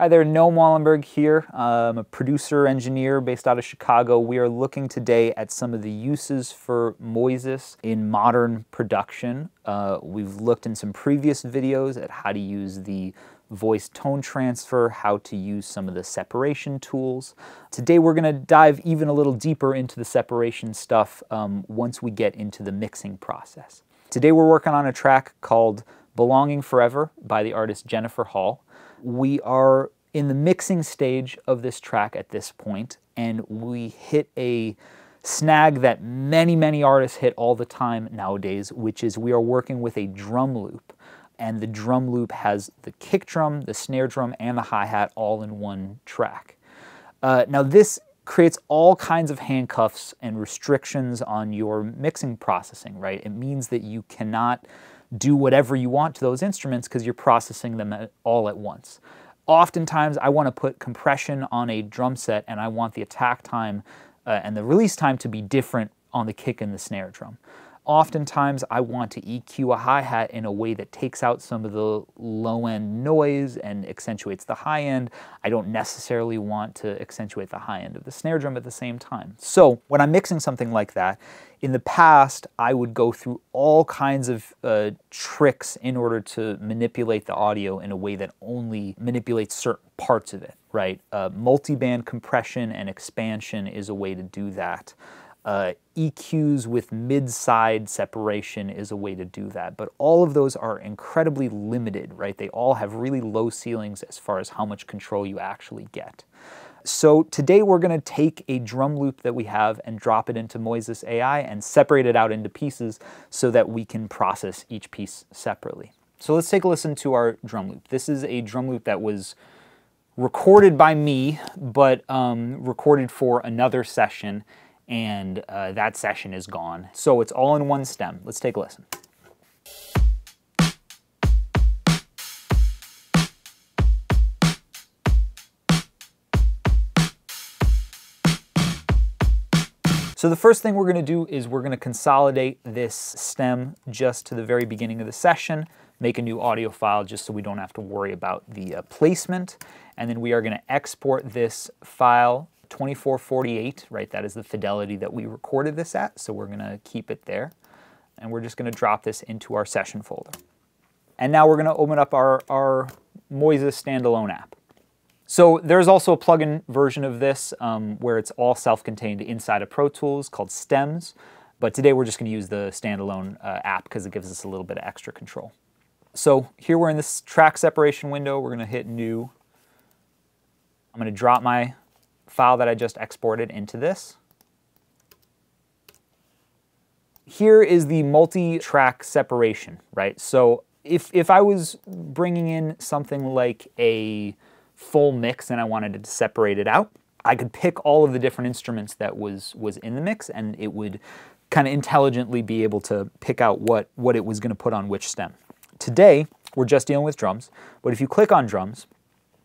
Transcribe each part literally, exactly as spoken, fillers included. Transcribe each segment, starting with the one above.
Hi there, Noam Wallenberg here. I'm a producer, engineer based out of Chicago. We are looking today at some of the uses for Moises in modern production. Uh, we've looked in some previous videos at how to use the voice tone transfer, how to use some of the separation tools. Today we're gonna dive even a little deeper into the separation stuff um, once we get into the mixing process. Today we're working on a track called Belonging Forever by the artist Jennifer Hall. We are in the mixing stage of this track at this point, and we hit a snag that many, many artists hit all the time nowadays, which is we are working with a drum loop, and the drum loop has the kick drum, the snare drum, and the hi-hat all in one track. Uh, now this creates all kinds of handcuffs and restrictions on your mixing processing, right? It means that you cannot do whatever you want to those instruments because you're processing them all at once. Oftentimes, I want to put compression on a drum set and I want the attack time uh, and the release time to be different on the kick and the snare drum. Oftentimes, I want to E Q a hi-hat in a way that takes out some of the low-end noise and accentuates the high-end. I don't necessarily want to accentuate the high-end of the snare drum at the same time. So when I'm mixing something like that, in the past, I would go through all kinds of uh, tricks in order to manipulate the audio in a way that only manipulates certain parts of it, right? Uh, multi-band compression and expansion is a way to do that. Uh, E Qs with mid-side separation is a way to do that, but all of those are incredibly limited, right? They all have really low ceilings as far as how much control you actually get. So today we're going to take a drum loop that we have and drop it into Moises A I and separate it out into pieces so that we can process each piece separately. So let's take a listen to our drum loop. This is a drum loop that was recorded by me, but um, recorded for another session. And uh, that session is gone. So it's all in one stem. Let's take a listen. So the first thing we're gonna do is we're gonna consolidate this stem just to the very beginning of the session, make a new audio file just so we don't have to worry about the uh, placement. And then we are gonna export this file twenty-four forty-eight, right? That is the fidelity that we recorded this at, so we're gonna keep it there. And we're just gonna drop this into our session folder. And now we're gonna open up our, our Moises standalone app. So there's also a plugin version of this um, where it's all self-contained inside of Pro Tools called Stems, but today we're just gonna use the standalone uh, app because it gives us a little bit of extra control. So here we're in this track separation window, we're gonna hit new. I'm gonna drop my file that I just exported into this. Here is the multi-track separation, right? So if, if I was bringing in something like a full mix and I wanted to separate it out, I could pick all of the different instruments that was, was in the mix and it would kind of intelligently be able to pick out what, what it was gonna put on which stem. Today, we're just dealing with drums, but if you click on drums,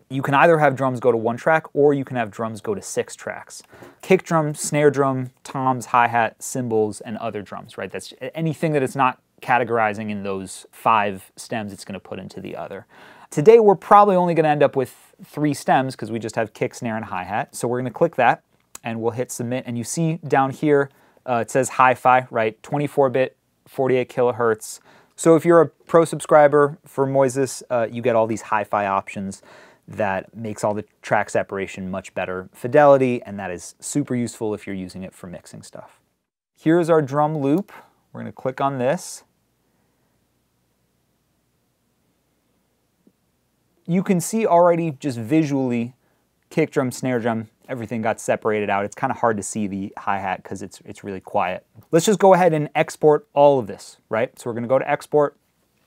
you can either have drums go to one track or you can have drums go to six tracks. Kick drum, snare drum, toms, hi-hat, cymbals, and other drums, right? That's anything that it's not categorizing in those five stems it's gonna put into the other. Today we're probably only gonna end up with three stems because we just have kick, snare, and hi-hat. So we're gonna click that and we'll hit submit, and you see down here uh, it says hi-fi, right? twenty-four bit, forty-eight kilohertz. So if you're a pro subscriber for Moises, uh, you get all these hi-fi options that makes all the track separation much better fidelity, and that is super useful if you're using it for mixing stuff. Here's our drum loop. We're gonna click on this. You can see already just visually, kick drum, snare drum, everything got separated out. It's kind of hard to see the hi-hat because it's, it's really quiet. Let's just go ahead and export all of this, right? So we're gonna go to export,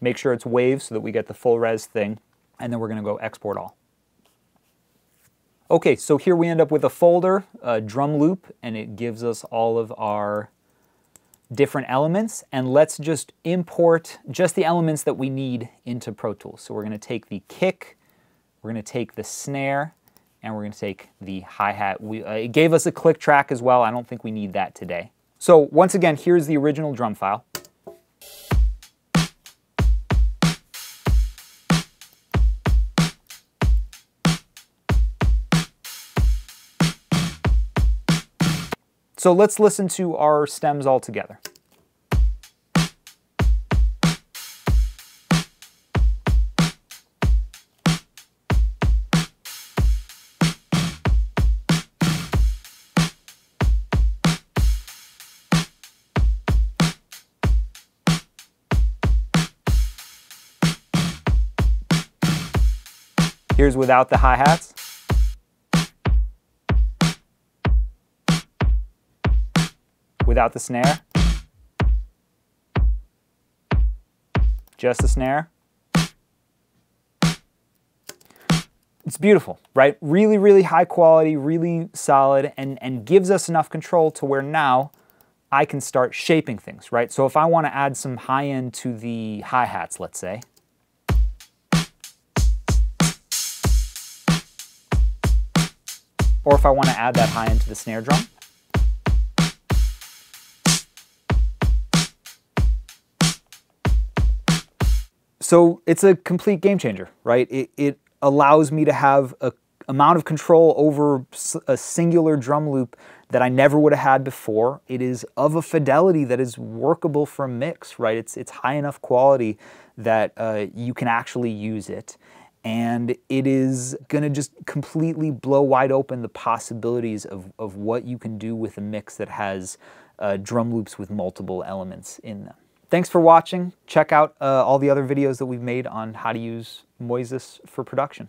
make sure it's WAV so that we get the full res thing, and then we're gonna go export all. Okay, so here we end up with a folder, a drum loop, and it gives us all of our different elements. And let's just import just the elements that we need into Pro Tools. So we're gonna take the kick, we're gonna take the snare, and we're gonna take the hi-hat. We, uh, it gave us a click track as well. I don't think we need that today. So once again, here's the original drum file. So let's listen to our stems all together. Here's without the hi-hats. Without the snare. Just the snare. It's beautiful, right? Really, really high quality, really solid, and, and gives us enough control to where now I can start shaping things, right? So if I want to add some high end to the hi-hats, let's say, or if I want to add that high end to the snare drum. So it's a complete game changer, right? It, it allows me to have an amount of control over a singular drum loop that I never would have had before. It is of a fidelity that is workable for a mix, right? It's, it's high enough quality that uh, you can actually use it. And it is gonna just completely blow wide open the possibilities of, of what you can do with a mix that has uh, drum loops with multiple elements in them. Thanks for watching. Check out uh, all the other videos that we've made on how to use Moises for production.